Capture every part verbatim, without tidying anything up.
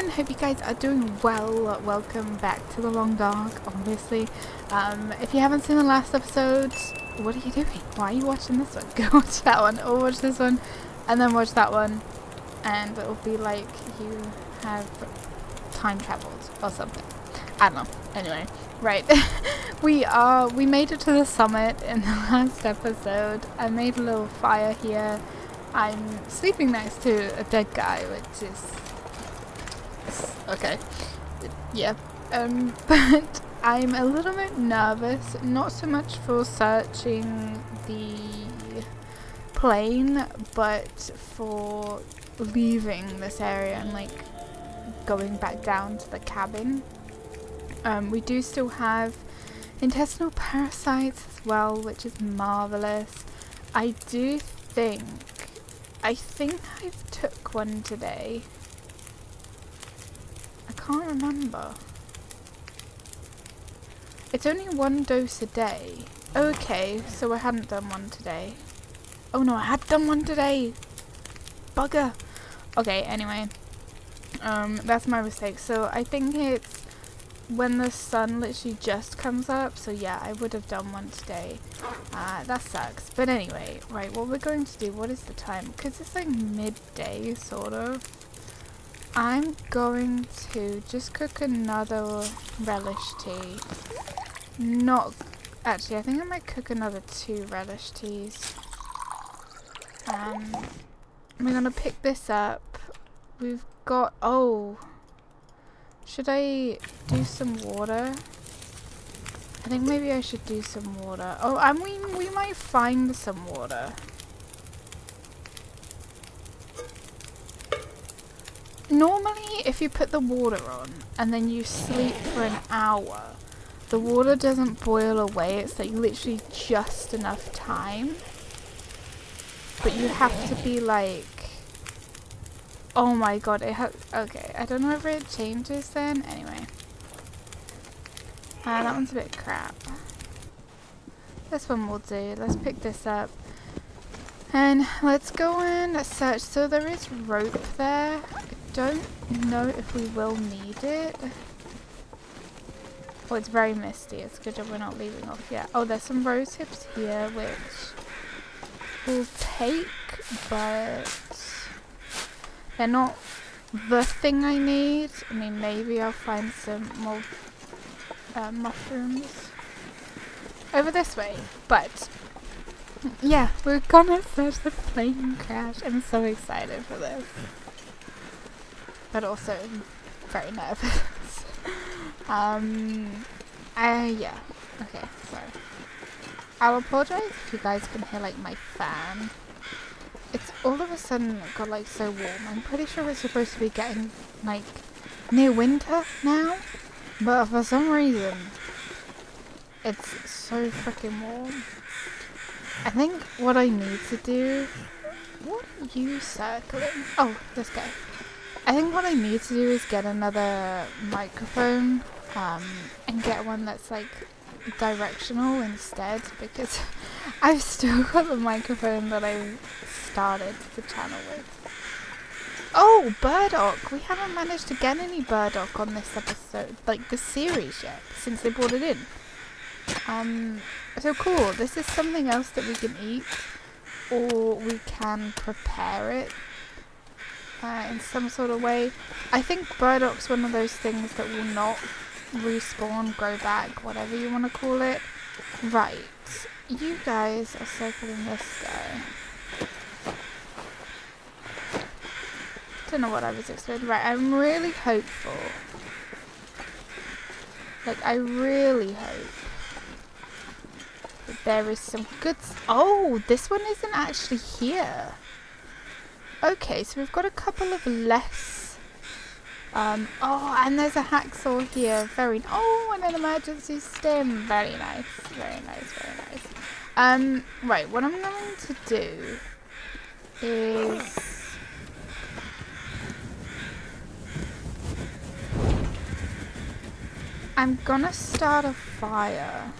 everyone, hope you guys are doing well. Welcome back to The Long Dark, obviously. Um, if you haven't seen the last episode, what are you doing? Why are you watching this one? Go watch that one, or watch this one, and then watch that one, and it'll be like you have time traveled or something. I don't know. Anyway, right. we are, we made it to the summit in the last episode. I made a little fire here. I'm sleeping next to a dead guy, which is... okay. Yeah. Um, but I'm a little bit nervous, not so much for searching the plane, but for leaving this area and like going back down to the cabin. Um, we do still have intestinal parasites as well, which is marvelous. I do think, I think I took one today. I can't remember. It's only one dose a day. Okay, so I hadn't done one today. Oh no, I had done one today. Bugger. Okay, anyway. Um, that's my mistake. So I think it's when the sun literally just comes up. So yeah, I would have done one today. Uh, that sucks. But anyway, right, what we're going to do, what is the time? Because it's like midday, sort of. I'm going to just cook another relish tea. Not... actually, I think I might cook another two relish teas. Um, we're going to pick this up. We've got... oh! Should I do some water? I think maybe I should do some water. Oh, I mean, we might find some water. Normally, if you put the water on and then you sleep for an hour, the water doesn't boil away. It's like literally just enough time. But you have to be like, oh my god, it has, okay, I don't know if it changes then. Anyway. Ah, uh, that one's a bit crap. This one will do. Let's pick this up. And let's go and search. So there is rope there. Don't know if we will need it. Oh, it's very misty. It's a good job we're not leaving off yet. Oh, there's some rose hips here, which we'll take, but they're not the thing I need. I mean, maybe I'll find some more uh, mushrooms over this way, but yeah, we're gonna search the plane crash. I'm so excited for this. But also very nervous. um, uh, yeah. Okay, sorry. I'll apologize if you guys can hear like my fan. It's all of a sudden got like so warm. I'm pretty sure we're supposed to be getting like near winter now, but for some reason it's so freaking warm. I think what I need to do. What are you circling? Oh, this guy. I think what I need to do is get another microphone um, and get one that's like directional instead, because I've still got the microphone that I started the channel with. Oh, burdock! We haven't managed to get any burdock on this episode, like this series yet, since they brought it in. Um, so cool, this is something else that we can eat, or we can prepare it. Uh, in some sort of way. I think burdock's one of those things that will not respawn, grow back, whatever you want to call it. Right. You guys are circling this guy. Don't know what I was expecting. Right, I'm really hopeful. Like, I really hope that there is some good... oh, this one isn't actually here. Okay, so we've got a couple of less. Um, oh, and there's a hacksaw here. Very. Oh, and an emergency stim. Very nice. Very nice. Very nice. Um, right. What I'm going to do is I'm gonna start a fire.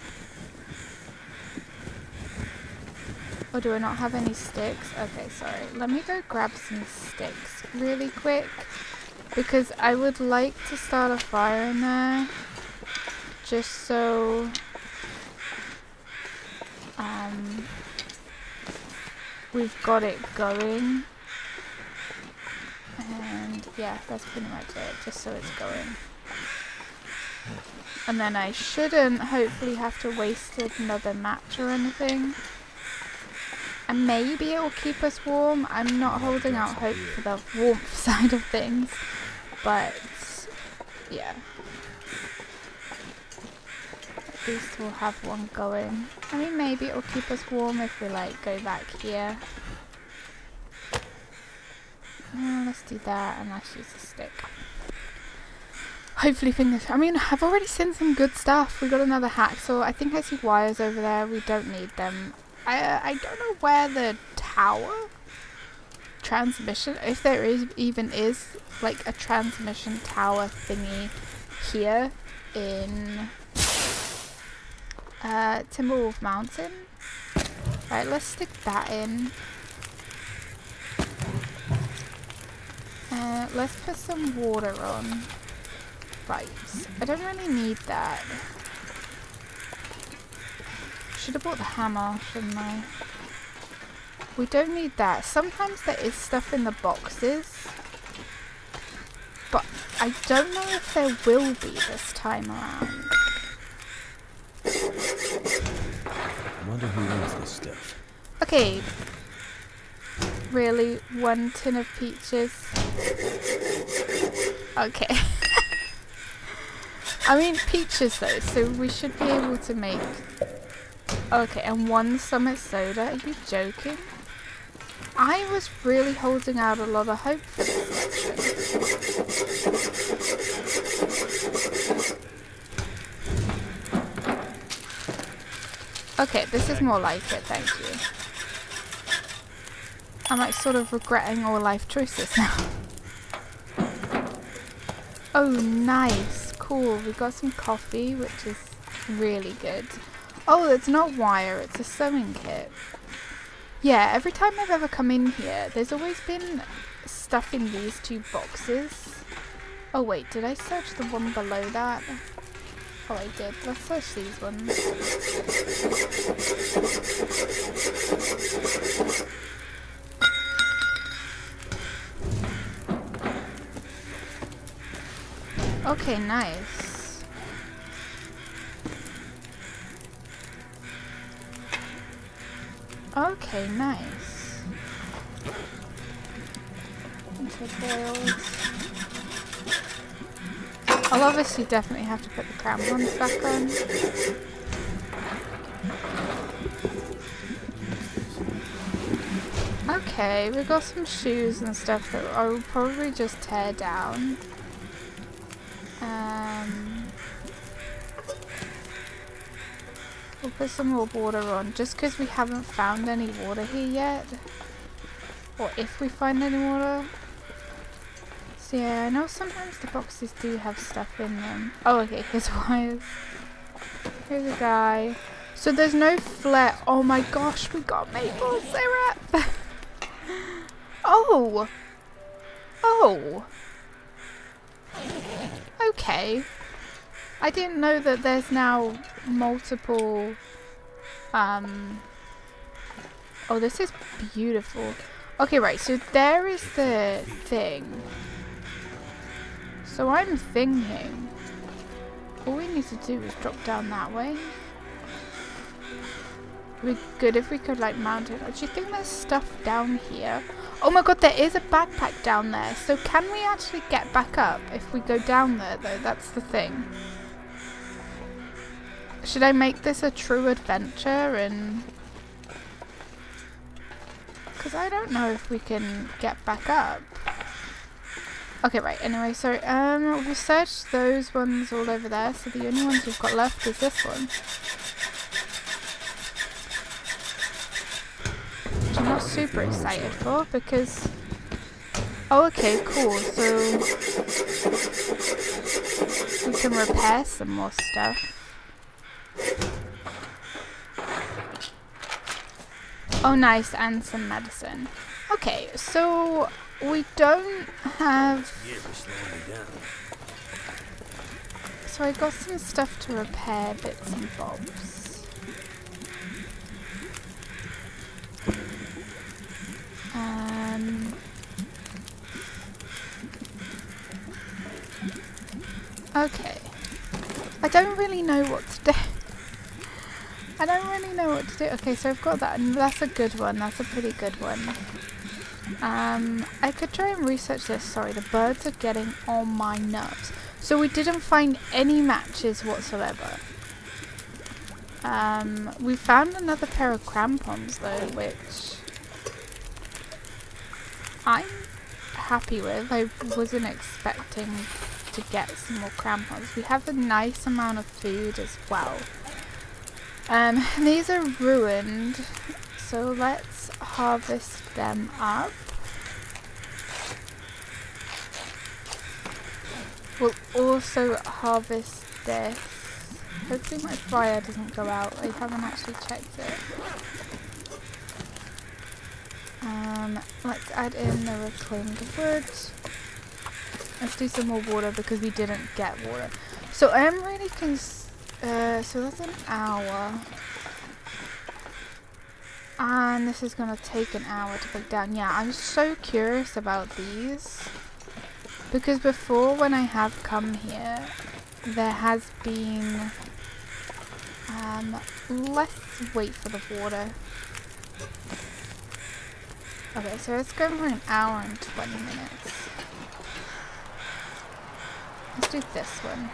Or do I not have any sticks? Okay, sorry. Let me go grab some sticks really quick. Because I would like to start a fire in there, just so um, we've got it going. And yeah, that's pretty much it, just so it's going. And then I shouldn't hopefully have to waste another match or anything. And maybe it will keep us warm. I'm not holding out hope for the warmth side of things. But yeah. At least we'll have one going. I mean, maybe it will keep us warm if we like go back here. Uh, let's do that and let's use a stick. Hopefully fingers. I mean, I've already seen some good stuff. We got another hacksaw. I think I see wires over there. We don't need them. I, I don't know where the tower transmission, if there is even is like a transmission tower thingy here in uh, Timberworld Mountain. Right, let's stick that in. Uh, let's put some water on. Pipes. I don't really need that. Should have bought the hammer, shouldn't I? We don't need that. Sometimes there is stuff in the boxes, but I don't know if there will be this time around. I wonder who owns this stuff. Okay. Really? One tin of peaches? Okay. I mean, peaches though, so we should be able to make... Okay, and one summit soda? Are you joking? I was really holding out a lot of hope for this. Okay, this is more like it, thank you. I'm like sort of regretting all life choices now. Oh, nice, cool. We got some coffee, which is really good. Oh, it's not wire, it's a sewing kit. Yeah, every time I've ever come in here, there's always been stuff in these two boxes. Oh wait, did I search the one below that? Oh, I did. Let's search these ones. Okay, nice. Okay, nice. I'll obviously definitely have to put the crown ones back on. Okay, we've got some shoes and stuff that I'll probably just tear down. Um... We'll put some more water on, just because we haven't found any water here yet. Or if we find any water. So yeah, I know sometimes the boxes do have stuff in them. Oh, okay, here's wires. Here's a guy. So there's no flare. Oh my gosh, we got maple syrup! Oh! Oh! Okay. I didn't know that there's now multiple, um, oh, this is beautiful. Okay, right, so there is the thing. So I'm thinking, all we need to do is drop down that way. We're good if we could, like, mount it. Do you think there's stuff down here? Oh my god, there is a backpack down there. So can we actually get back up if we go down there, though? That's the thing. Should I make this a true adventure and... Because I don't know if we can get back up. Okay, right, anyway, so um, we'll search those ones all over there. So the only ones we've got left is this one. Which I'm not super excited for, because... Oh, okay, cool, so... We can repair some more stuff. Oh nice, and some medicine. Okay, so we don't have... So I got some stuff to repair, bits and bobs. Um... Okay. I don't really know what to do. I don't really know what to do. Okay, so I've got that, and that's a good one. That's a pretty good one. Um, I could try and research this. Sorry, the birds are getting on my nerves. So we didn't find any matches whatsoever. Um, we found another pair of crampons though, which I'm happy with. I wasn't expecting to get some more crampons. We have a nice amount of food as well. Um, these are ruined, so let's harvest them up. We'll also harvest this. Hopefully my fire doesn't go out. I haven't actually checked it. Um, let's add in the reclaimed wood. Let's do some more water because we didn't get water. So I am really concerned. Uh, so that's an hour, and this is gonna take an hour to put down. Yeah, I'm so curious about these, because before when I have come here, there has been, um, let's wait for the water. Okay, so it's going for an hour and twenty minutes. Let's do this one.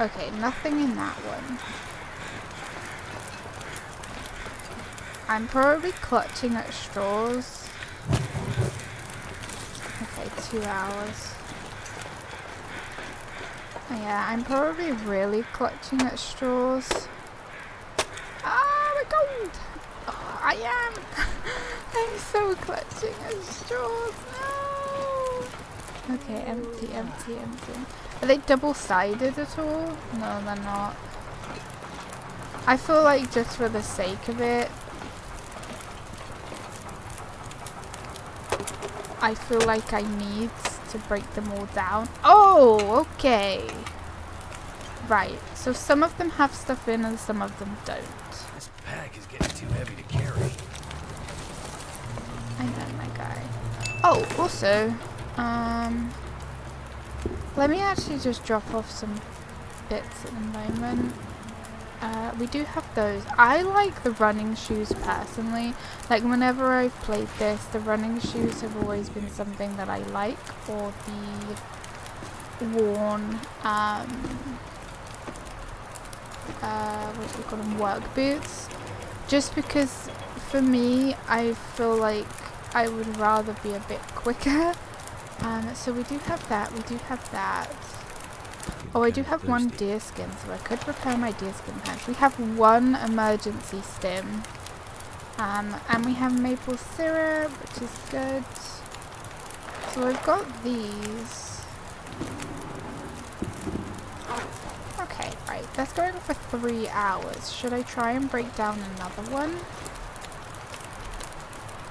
Okay, nothing in that one. I'm probably clutching at straws. Okay, two hours. Yeah, I'm probably really clutching at straws. Oh my god! Oh, I am! I'm so clutching at straws! No! Okay, empty, empty, empty. Are they double-sided at all? No, they're not. I feel like just for the sake of it, I feel like I need to break them all down. Oh, okay. Right, so some of them have stuff in and some of them don't. This pack is getting too heavy to carry. I know my guy. Oh, also, um... let me actually just drop off some bits at the moment. Uh, we do have those. I like the running shoes personally. Like whenever I've played this, the running shoes have always been something that I like, or the worn, um, uh, what do we call them, work boots. Just because for me, I feel like I would rather be a bit quicker. Um, so we do have that, we do have that. Oh, I do have one deer skin, so I could repair my deer skin patch. We have one emergency stim. Um, and we have maple syrup, which is good. So I've got these. Okay, right, that's going for three hours. Should I try and break down another one?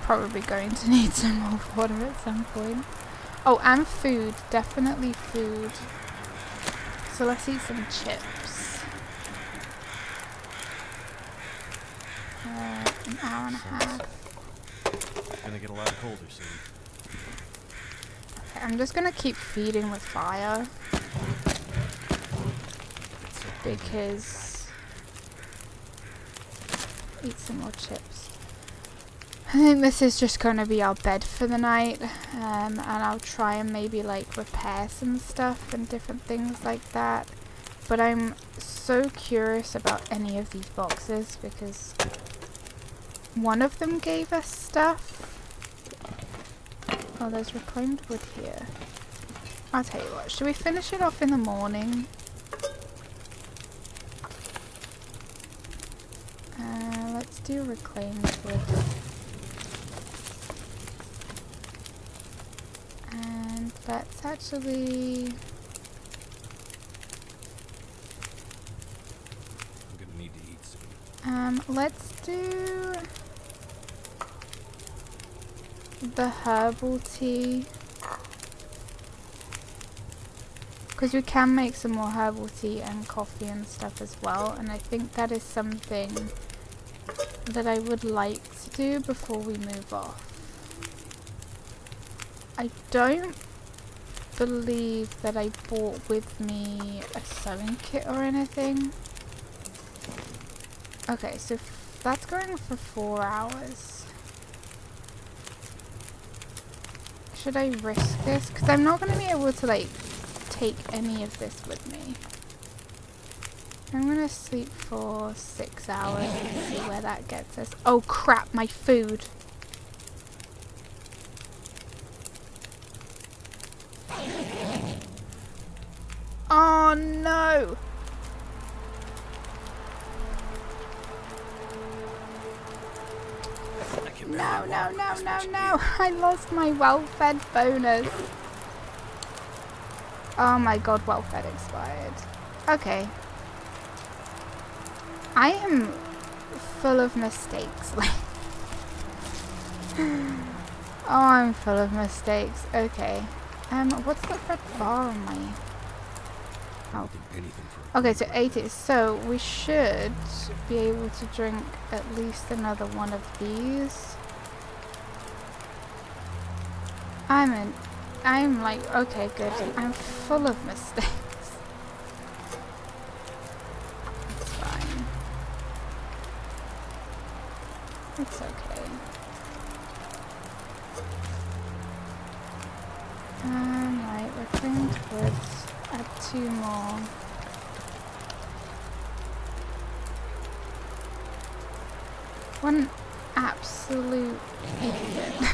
Probably going to need some more water at some point. Oh, and food. Definitely food. So let's eat some chips. Uh, an hour and a half. It's gonna get a lot colder soon. Okay, I'm just gonna keep feeding with fire. Because... eat some more chips. I think this is just going to be our bed for the night, um, and I'll try and maybe like repair some stuff and different things like that. But I'm so curious about any of these boxes because one of them gave us stuff. Oh, there's reclaimed wood here. I'll tell you what, should we finish it off in the morning? Uh, let's do reclaimed wood. Let's actually... I'm gonna need to eat soon. Um, let's do... the herbal tea, because we can make some more herbal tea and coffee and stuff as well, and I think that is something that I would like to do before we move off. I don't believe that I brought with me a sewing kit or anything. Okay, so f that's going for four hours. Should I risk this? Because I'm not going to be able to like take any of this with me. I'm going to sleep for six hours and see where that gets us. Oh crap, my food! Oh no! No, no, no, no, no! I lost my well-fed bonus! Oh my god, well-fed expired. Okay. I am full of mistakes. Oh, I'm full of mistakes. Okay. Um, what's the red bar on my... Oh. Okay, so eight is... So, we should be able to drink at least another one of these. I'm in... I'm like... Okay, good. I'm full of mistakes. It's fine. It's okay. Um, right, we're going towards... Add two more. One absolute idiot.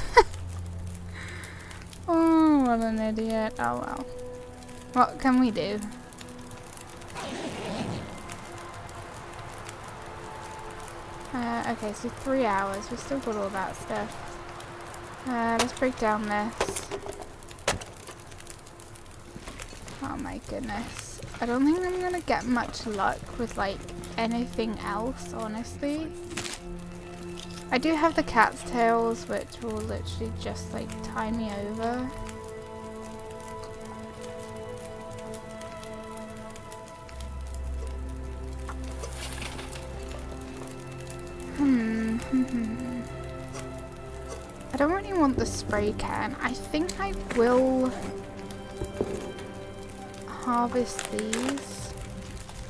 Oh, what an idiot. Oh well. What can we do? Uh, okay, so three hours. We've still got all that stuff. Uh, let's break down this. Oh my goodness. I don't think I'm gonna get much luck with like anything else, honestly. I do have the cat's tails, which will literally just like tie me over. Hmm. I don't really want the spray can. I think I will harvest these.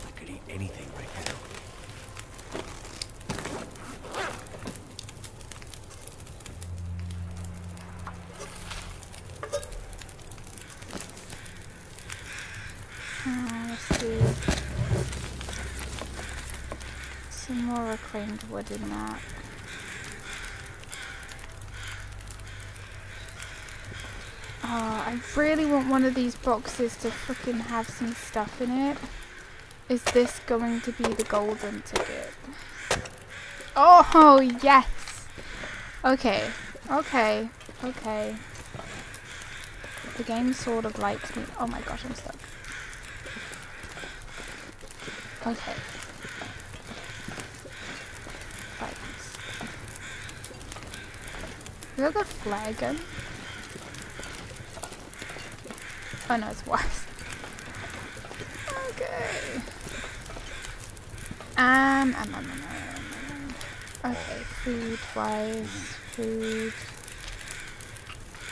I could eat anything right now. Uh, let's do some more reclaimed wood in that. Oh, I really want one of these boxes to frickin' have some stuff in it. Is this going to be the golden ticket? Oh, yes! Okay, okay, okay. The game sort of likes me. Oh my gosh, I'm stuck. Okay. Right. Is that the flag gun? Oh no, it's worse. Okay. Um, um, um, um, um. Okay, food-wise, food.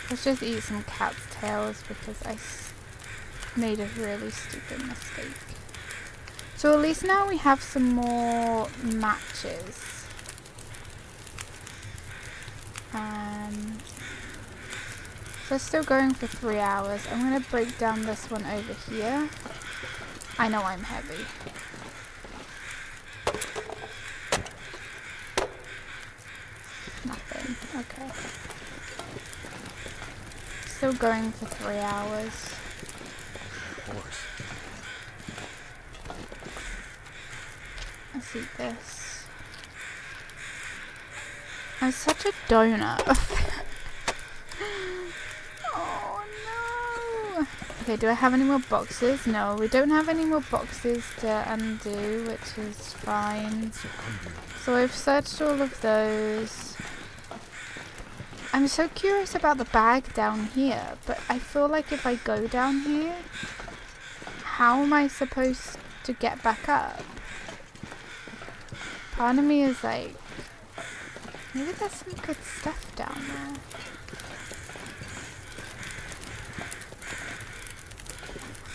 Let's just eat some cat's tails because I s made a really stupid mistake. So at least now we have some more matches. Um. We're still going for three hours. I'm going to break down this one over here. I know I'm heavy. Nothing. Okay. Still going for three hours. Of course. Let's eat this. I'm such a donut. Okay, do I have any more boxes? No, we don't have any more boxes to undo, which is fine. So I've searched all of those. I'm so curious about the bag down here, but I feel like if I go down here, how am I supposed to get back up? Part of me is like, maybe there's some good stuff down there.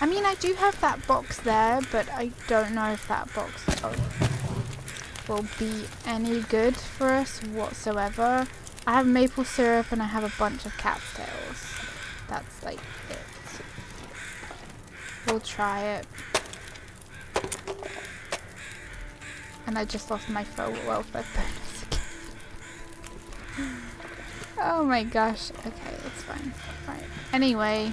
I mean, I do have that box there, but I don't know if that box will be any good for us whatsoever. I have maple syrup and I have a bunch of cattails. That's like it. We'll try it. And I just lost my welfare bonus again. Oh my gosh. Okay, it's fine. Right. Anyway.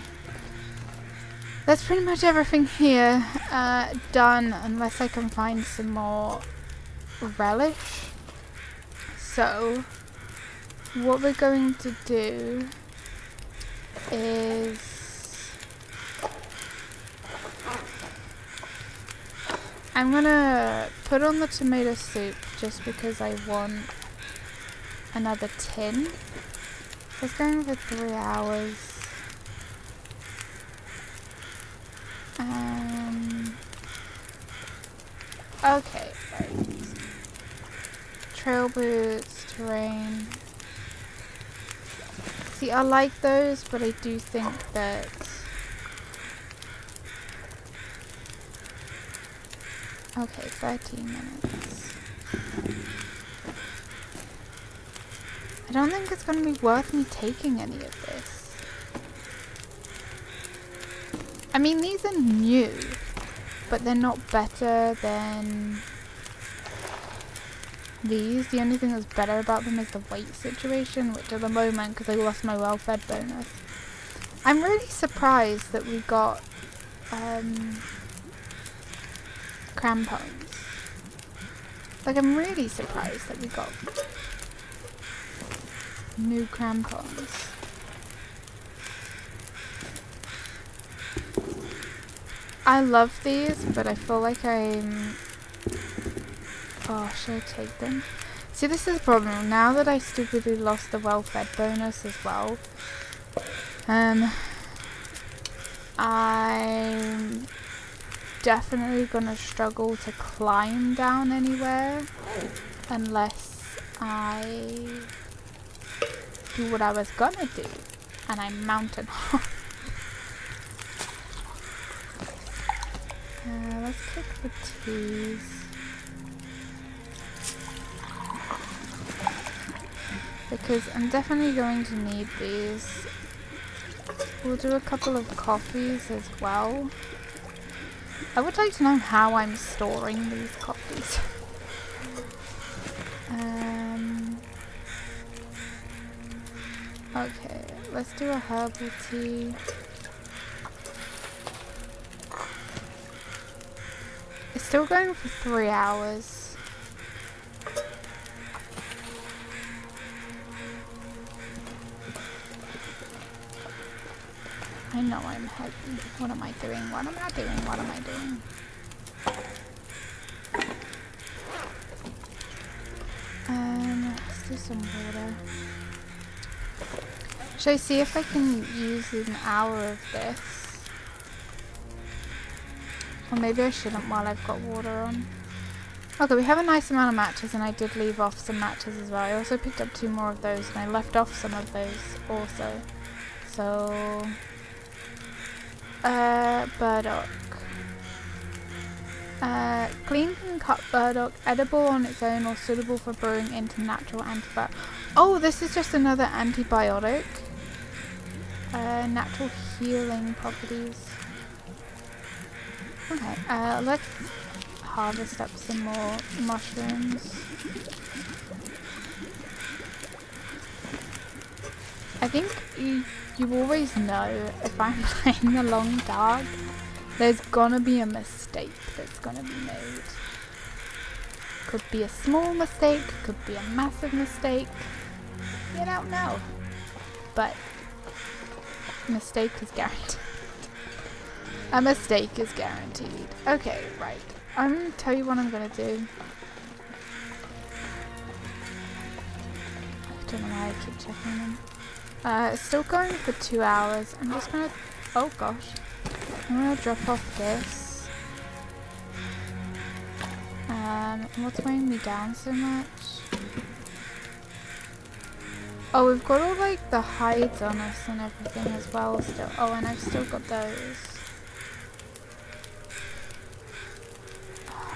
That's pretty much everything here uh, done, unless I can find some more relish. So, what we're going to do is, I'm gonna put on the tomato soup just because I want another tin. So it's going for three hours. Um, okay, right. Trail boots, terrain. See, I like those, but I do think that okay, thirteen minutes. I don't think it's going to be worth me taking any of this. I mean, these are new, but they're not better than these. The only thing that's better about them is the weight situation, which at the moment, because I lost my welfare bonus. I'm really surprised that we got um, crampons. Like, I'm really surprised that we got new crampons. I love these, but I feel like I'm... Oh, should I take them? See, this is the problem. Now that I stupidly lost the welfare bonus as well, um, I'm definitely gonna struggle to climb down anywhere unless I do what I was gonna do, and I mountain hop. Uh, let's click the teas. Because I'm definitely going to need these. We'll do a couple of coffees as well. I would like to know how I'm storing these coffees. um, okay, let's do a herbal tea. Still going for three hours. I know I'm heavy. What am I doing? What am I doing? What am I doing? Um, let's do some water. Should I see if I can use an hour of this? Or maybe I shouldn't while I've got water on. Okay, we have a nice amount of matches, and I did leave off some matches as well. I also picked up two more of those, and I left off some of those also. So... Uh, burdock. Uh, clean and cut burdock, edible on its own or suitable for brewing into natural antibiotic. Oh, this is just another antibiotic. Uh, natural healing properties. Okay, uh, let's harvest up some more mushrooms. I think you, you always know if I'm playing The Long Dark, there's gonna be a mistake that's gonna be made. Could be a small mistake, could be a massive mistake. You don't know. But mistake is guaranteed. A mistake is guaranteed. Okay, right. I'm gonna tell you what I'm gonna do. I don't know why I keep checking them. Uh, it's still going for two hours. I'm just gonna, oh gosh. I'm gonna drop off this. Um, what's weighing me down so much? Oh, we've got all like the hides on us and everything as well still. Oh, and I've still got those.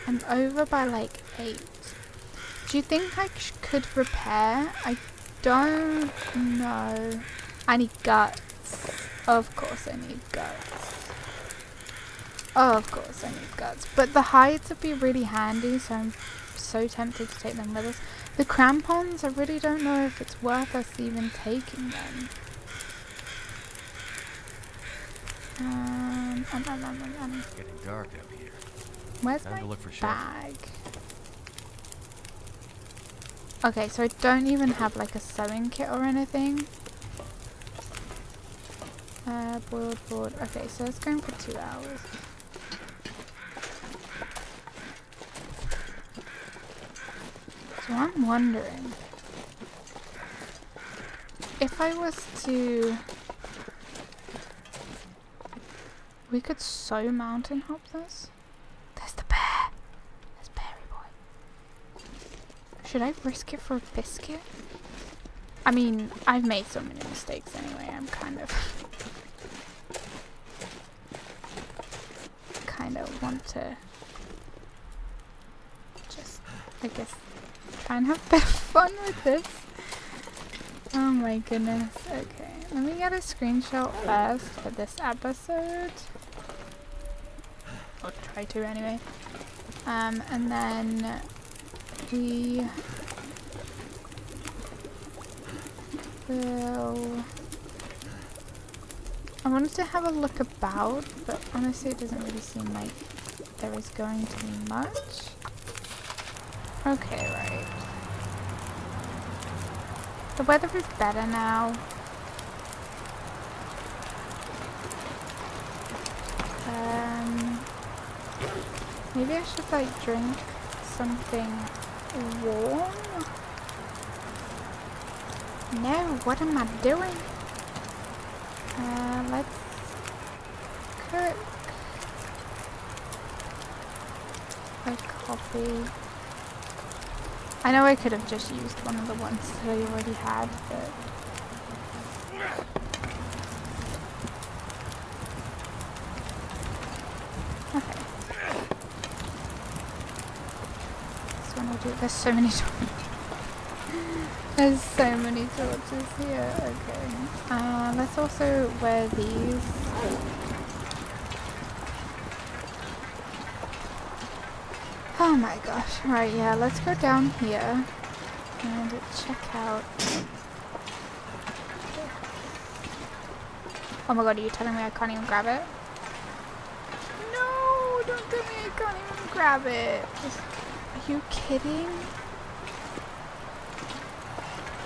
I'm over by like eight. Do you think I could repair? I don't know. I need guts. Of course I need guts. Oh, of course I need guts. But the hides would be really handy, so I'm so tempted to take them with us. The crampons, I really don't know if it's worth us even taking them. Um, um, um, um, um. It's getting dark up here. Where's Time my to look for bag? Okay, so I don't even have like a sewing kit or anything. Uh, boiled board. Okay, so it's going for two hours. So I'm wondering if I was to... We could so mountain hop this. There's the bear. There's Beary Boy. Should I risk it for a biscuit? I mean, I've made so many mistakes anyway, I'm kind of... kind of want to... just, I guess, try and have a bit of fun with this. Oh my goodness, okay. Let me get a screenshot first for this episode. I'll try to anyway. Um, and then we will... I wanted to have a look about, but honestly it doesn't really seem like there is going to be much. Okay, right. The weather is better now. Um, maybe I should like drink something warm? No, what am I doing? Uh, let's cook a coffee. I know I could have just used one of the ones that I already had, but... okay. This one will do... There's so many torches. There's so many torches here. Okay. Uh, let's also wear these. Oh my gosh. Right, yeah, let's go down here and check out. Oh my god, are you telling me I can't even grab it? No, don't tell me I can't even grab it. Are you kidding?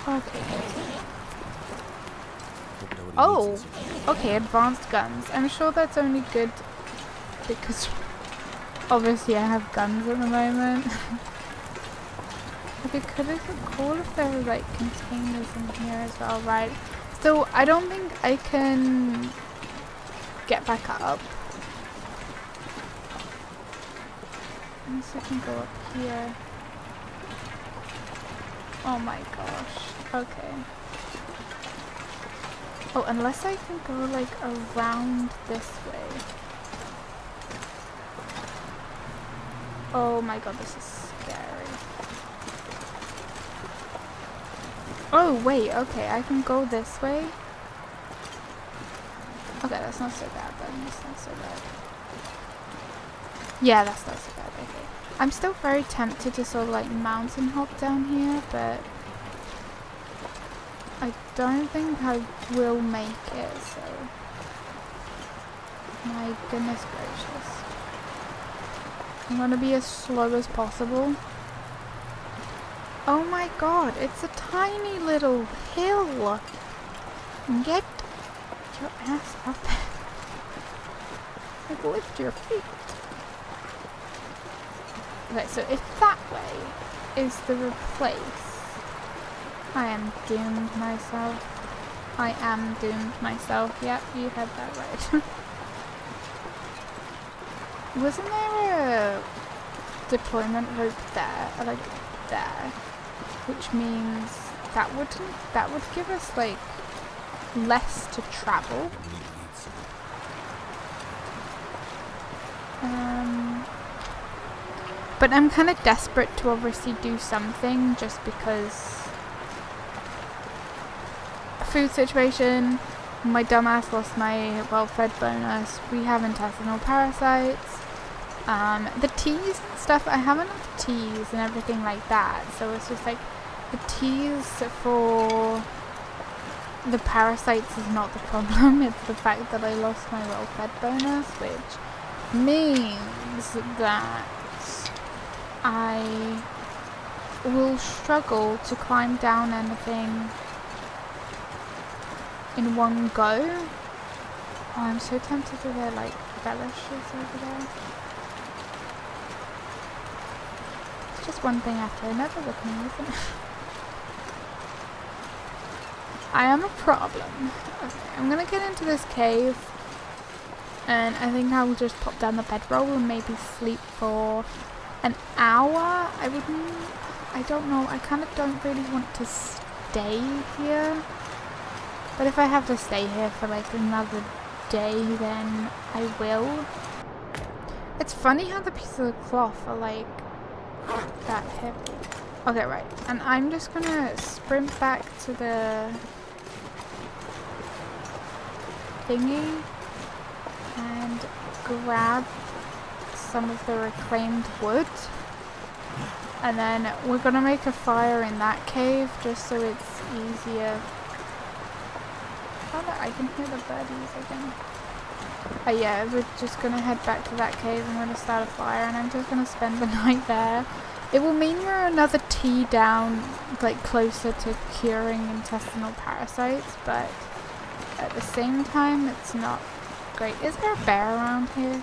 Okay. Oh! Okay, advanced guns. I'm sure that's only good because obviously I have guns at the moment. It'd be cool if there were like containers in here as well, right? So I don't think I can get back up. Unless I can go up here. Oh my gosh. Okay. Oh, unless I can go like around this way. Oh my god, this is scary. Oh wait, okay, I can go this way. Okay, that's not so bad then. That's not so bad. Yeah, that's not so bad. Okay. I'm still very tempted to sort of like mountain hop down here, but I don't think I will make it, so my goodness gracious. I'm gonna be as slow as possible. Oh my god, it's a tiny little hill. Get your ass up. Like lift your feet. Okay, so if that way is the replace, I am doomed myself. I am doomed myself. Yep, you had that right. Wasn't there a deployment rope there, like there, which means that wouldn't that would give us like less to travel. Um, but I'm kind of desperate to obviously do something just because food situation. My dumbass lost my well-fed bonus. We have intestinal parasites. Um, the teas and stuff, I have enough teas and everything like that, so it's just like the teas for the parasites is not the problem, it's the fact that I lost my well-fed bonus, which means that I will struggle to climb down anything in one go. Oh, I'm so tempted to their like relishes over there. Just one thing after another with me, isn't it? I am a problem. Okay, I'm gonna get into this cave and I think I will just pop down the bedroll and maybe sleep for an hour. I wouldn't, I don't know, I kind of don't really want to stay here, but if I have to stay here for like another day then I will. It's funny how the pieces of cloth are like that hip. Okay, right. And I'm just gonna sprint back to the thingy and grab some of the reclaimed wood. And then we're gonna make a fire in that cave just so it's easier. Oh, I can hear the birdies again. But yeah, we're just going to head back to that cave. I'm going to start a fire and I'm just going to spend the night there. It will mean we're another tea down, like closer to curing intestinal parasites, but at the same time it's not great. Is there a bear around here?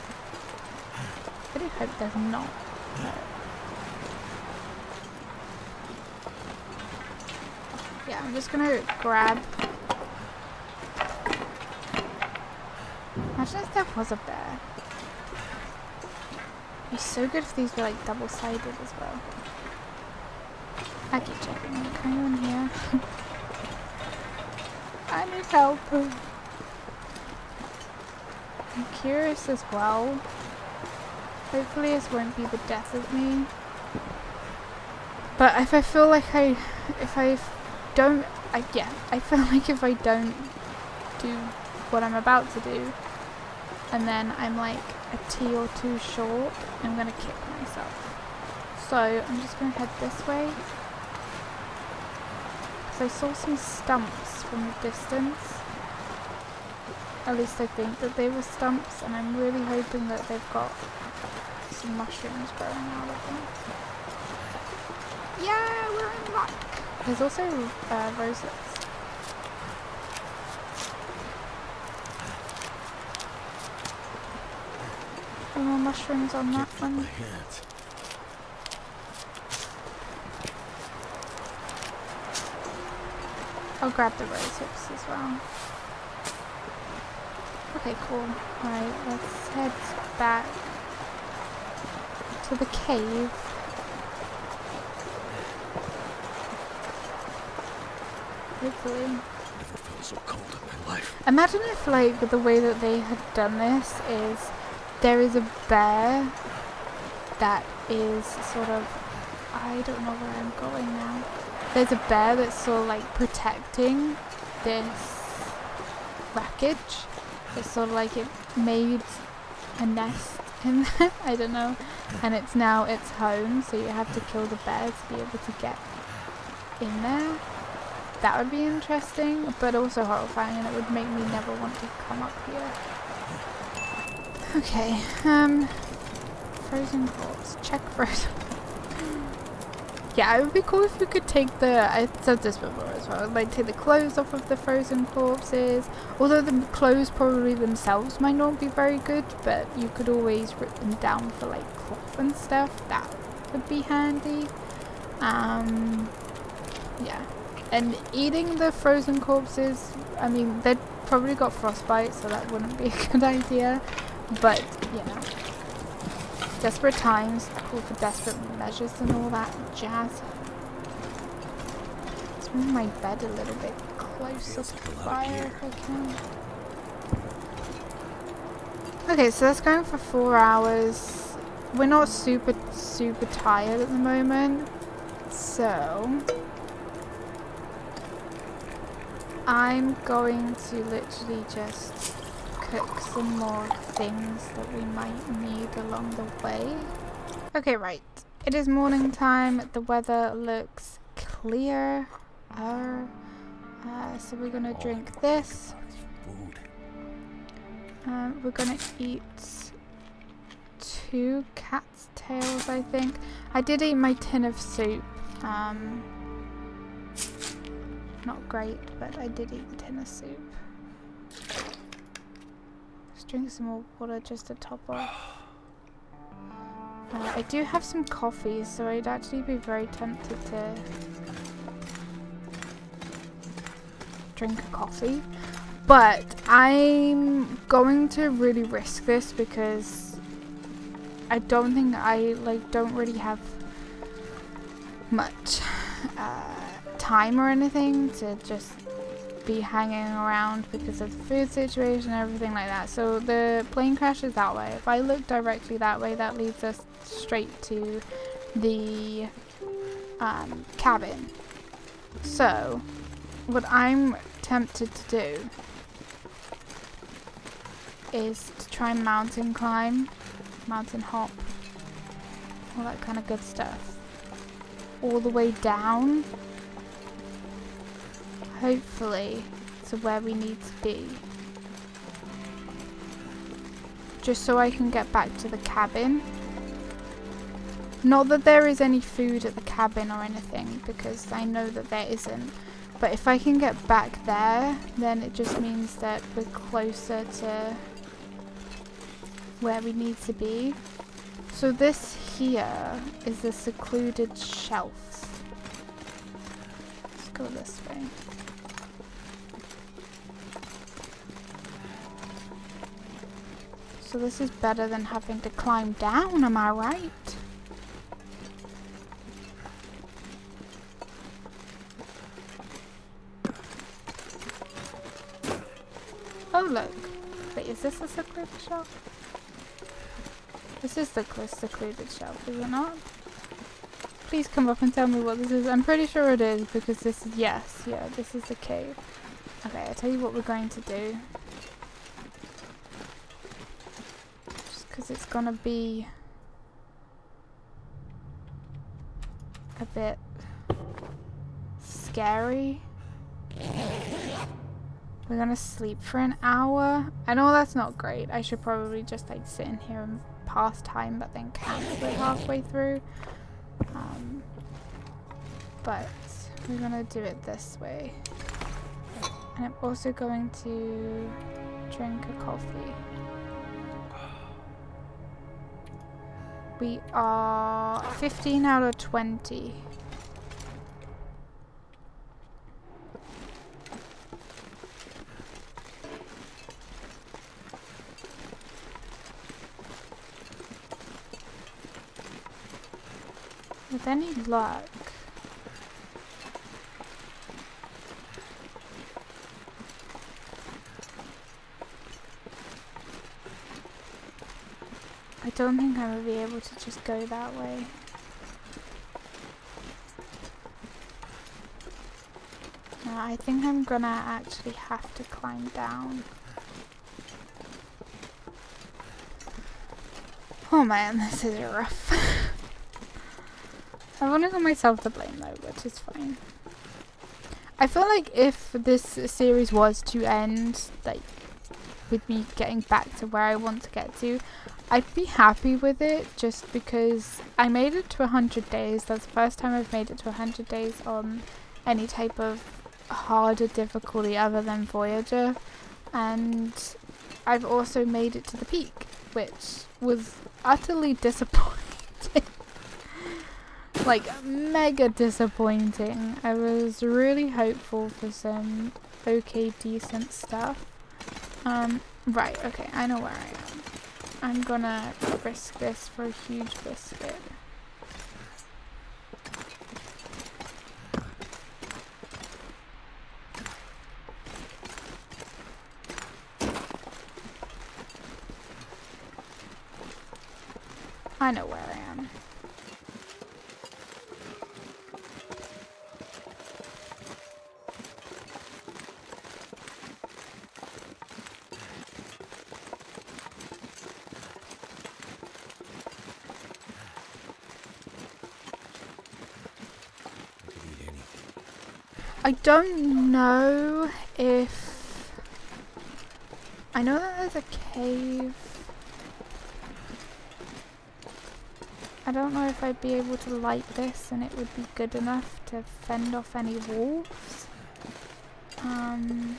I really hope there's not. Yeah, I'm just going to grab... Imagine if there was a bear. It'd be so good if these were like double-sided as well. I keep checking. Can anyone here? I need help. I'm curious as well. Hopefully this won't be the death of me. But if I feel like I, if I don't, I, yeah, I feel like if I don't do what I'm about to do, and then I'm like a tea or two short, I'm gonna kick myself. So I'm just gonna head this way. Because I saw some stumps from the distance. At least I think that they were stumps, and I'm really hoping that they've got some mushrooms growing out of them. Yeah, we're in luck! There's also uh, roses. More mushrooms on that one. I'll grab the rose hips as well. Okay, cool. Right, let's head back to the cave. Hopefully. Never felt so cold in my life. Imagine if, like, the way that they had done this is. There is a bear that is sort of, I don't know where I'm going now. There's a bear that's sort of like protecting this wreckage. It's sort of like it made a nest in there, I don't know. And it's now its home, so you have to kill the bear to be able to get in there. That would be interesting, but also horrifying, and it would make me never want to come up here. Okay, um, frozen corpse, check frozen. Yeah, it would be cool if we could take the, I said this before as well, like take the clothes off of the frozen corpses, although the clothes probably themselves might not be very good, but you could always rip them down for like cloth and stuff, that would be handy. Um, yeah, And eating the frozen corpses, I mean, they'd probably got frostbite, so that wouldn't be a good idea. But, you know, desperate times call for desperate measures and all that jazz. Let's move my bed a little bit closer to the fire if I can. Okay, so that's going for four hours. We're not super, super tired at the moment, so I'm going to literally just cook some more things that we might need along the way. Okay, right. It is morning time. The weather looks clear. Uh, so we're gonna drink this. Um, we're gonna eat two cat's tails, I think. I did eat my tin of soup. Um, not great, but I did eat the tin of soup. Drink some more water just to top off. Uh, I do have some coffee, so I'd actually be very tempted to drink a coffee. But I'm going to really risk this because I don't think I like don't really have much uh, time or anything to just be hanging around because of the food situation and everything like that. So the plane crashes that way. If I look directly that way, that leads us straight to the um, cabin. So what I'm tempted to do is to try and mountain climb, mountain hop, all that kind of good stuff, all the way down, hopefully to where we need to be, just so I can get back to the cabin. Not that there is any food at the cabin or anything, because I know that there isn't, but if I can get back there, then it just means that we're closer to where we need to be. So this here is a secluded shelf. Let's go this way. So this is better than having to climb down, am I right? Oh look, wait, is this a secluded shelf? This is the secluded shelf, is it not? Please come up and tell me what this is. I'm pretty sure it is, because this is, yes, yeah, this is the cave. Okay, I'll tell you what we're going to do. It's gonna be a bit scary. We're gonna sleep for an hour. I know that's not great. I should probably just like sit in here and pass time, but then cancel it halfway through. Um, but we're gonna do it this way. And I'm also going to drink a coffee. We are fifteen out of twenty. With any luck, I don't think I would be able to just go that way. No, I think I'm gonna actually have to climb down. Oh man, this is rough. I've only got myself to blame though, which is fine. I feel like if this series was to end, like, with me getting back to where I want to get to, I'd be happy with it, just because I made it to one hundred days. That's the first time I've made it to one hundred days on any type of harder difficulty other than Voyager, and I've also made it to the peak, which was utterly disappointing. like mega disappointing. I was really hopeful for some okay, decent stuff. Um, right, okay, I know where I am. I'm gonna risk this for a huge biscuit. I know where I am. I don't know if... I know that there's a cave. I don't know if I'd be able to light this and it would be good enough to fend off any wolves. Um,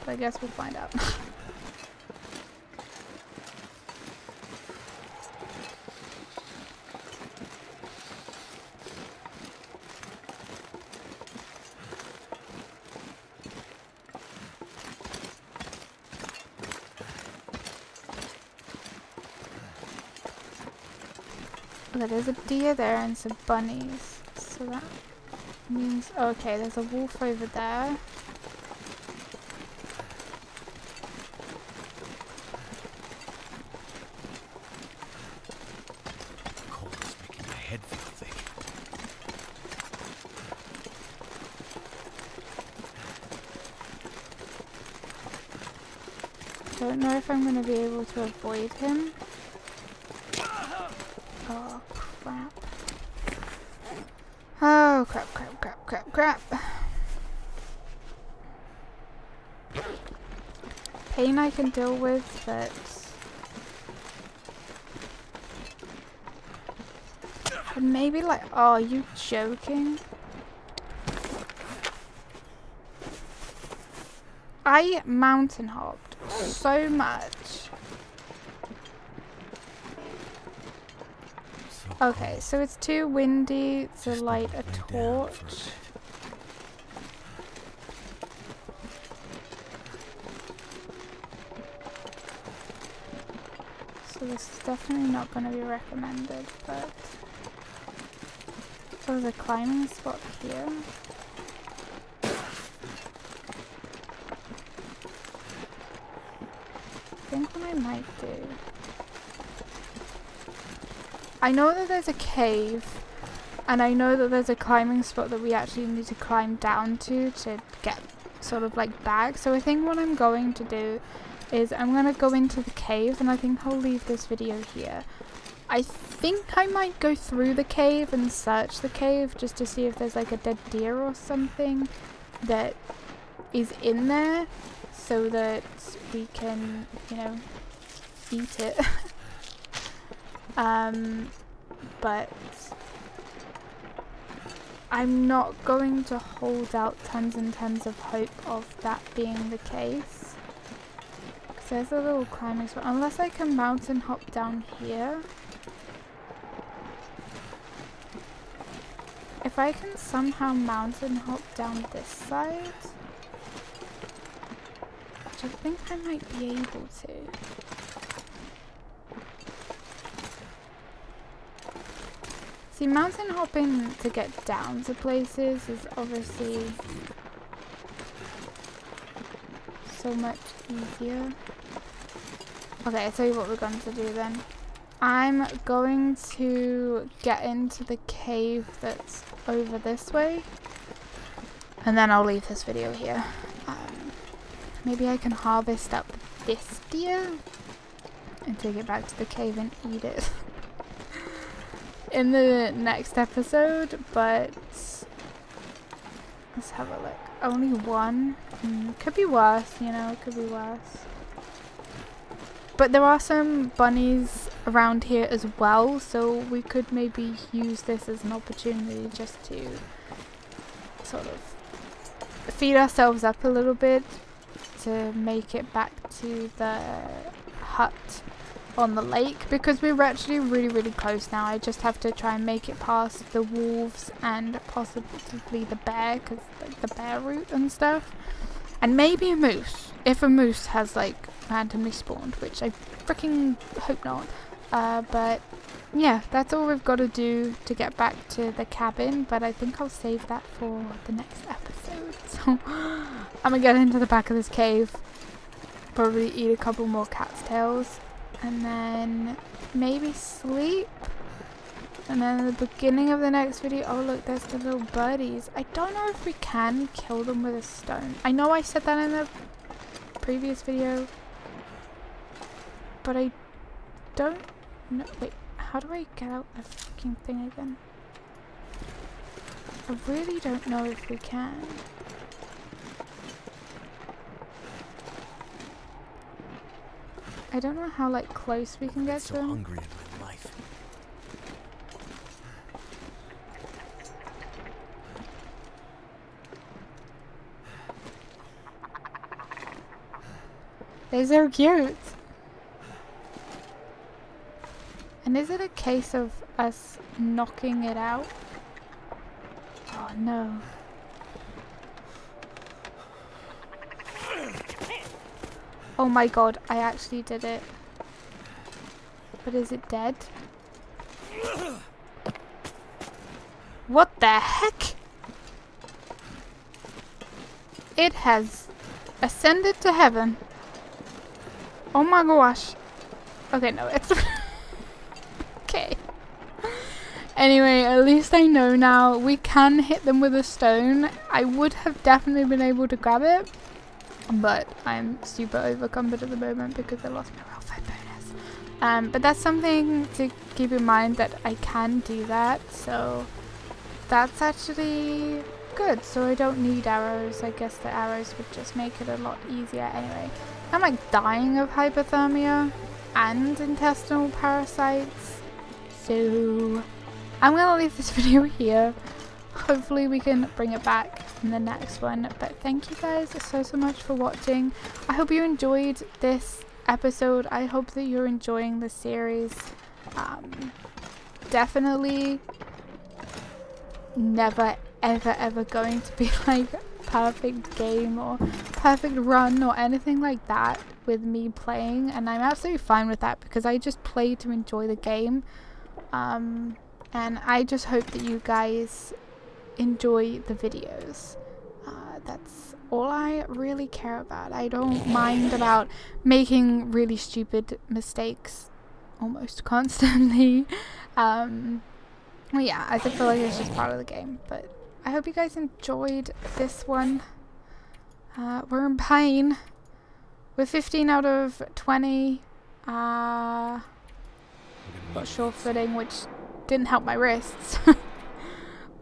but I guess we'll find out. There's a deer there and some bunnies, so that means, okay, there's a wolf over there. The cold is making my head feel thick. Don't know if I'm going to be able to avoid him. Crap. Pain I can deal with, but maybe like, oh, are you joking? I mountain hopped so much. Okay, so it's too windy to light a torch. This is definitely not going to be recommended, but there's a climbing spot here. I think what I might do... I know that there's a cave, and I know that there's a climbing spot that we actually need to climb down to to get sort of like back, so I think what I'm going to do is I'm gonna go into the cave, and I think I'll leave this video here. I think I might go through the cave and search the cave just to see if there's like a dead deer or something that is in there, so that we can, you know, eat it. um, but I'm not going to hold out tons and tons of hope of that being the case. There's a little climbing spot, unless I can mountain hop down here. If I can somehow mountain hop down this side, which I think I might be able to. See, mountain hopping to get down to places is obviously so much easier. Okay, I tell you what we're going to do then. I'm going to get into the cave that's over this way, and then I'll leave this video here. Um, maybe I can harvest up this deer and take it back to the cave and eat it in the next episode, but let's have a look. Only one. Mm, could be worse, you know, could be worse. But there are some bunnies around here as well, so we could maybe use this as an opportunity just to sort of feed ourselves up a little bit to make it back to the hut up on the lake, because we're actually really really close now. I just have to try and make it past the wolves and possibly the bear, because like the bear route and stuff, and maybe a moose if a moose has like randomly spawned, which I freaking hope not. Uh, but yeah, that's all we've got to do to get back to the cabin, but I think I'll save that for the next episode. So I'm gonna get into the back of this cave, probably eat a couple more cat's tails, and then maybe sleep, and then at the beginning of the next video, oh look, there's the little birdies. I don't know if we can kill them with a stone. I know I said that in the previous video, but I don't know. Wait, how do I get out the fucking thing again? I really don't know if we can. I don't know how like close we can get to them. I'm so hungry in my life. They're so cute. And is it a case of us knocking it out? Oh no. Oh my god, I actually did it. But is it dead? What the heck? It has ascended to heaven. Oh my gosh. Okay, no, it's... Anyway, at least I know now we can hit them with a stone. I would have definitely been able to grab it, but I'm super overcomforted at the moment because I lost my welfare bonus. Um, but that's something to keep in mind, that I can do that, so that's actually good. So I don't need arrows. I guess the arrows would just make it a lot easier anyway. I'm like dying of hypothermia and intestinal parasites, so... I'm gonna leave this video here. Hopefully we can bring it back in the next one, but thank you guys so so much for watching. I hope you enjoyed this episode. I hope that you're enjoying the series. Um, definitely never ever ever going to be like perfect game or perfect run or anything like that with me playing, and I'm absolutely fine with that because I just play to enjoy the game. Um, And I just hope that you guys enjoy the videos. Uh, that's all I really care about. I don't mind about making really stupid mistakes almost constantly. Um, well, yeah, I feel like it's just part of the game. But I hope you guys enjoyed this one. Uh, we're in pain. We're fifteen out of twenty. Uh, got short footing, which... didn't help my wrists.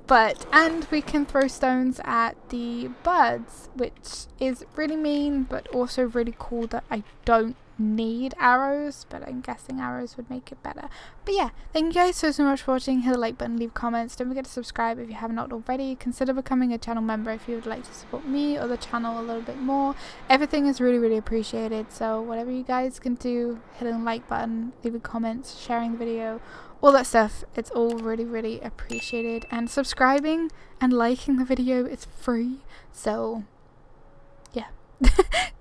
But and we can throw stones at the birds, which is really mean but also really cool that I don't need arrows, but I'm guessing arrows would make it better. But yeah, thank you guys so so much for watching. Hit the like button, leave comments, don't forget to subscribe if you have not already. Consider becoming a channel member if you would like to support me or the channel a little bit more. Everything is really really appreciated, so whatever you guys can do, hitting the like button, leaving comments, sharing the video, all that stuff, it's all really really appreciated. And subscribing and liking the video is free, so yeah.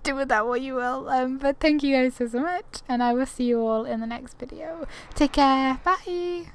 Do with that what you will. Um, but thank you guys so, so much, and I will see you all in the next video. Take care. Bye.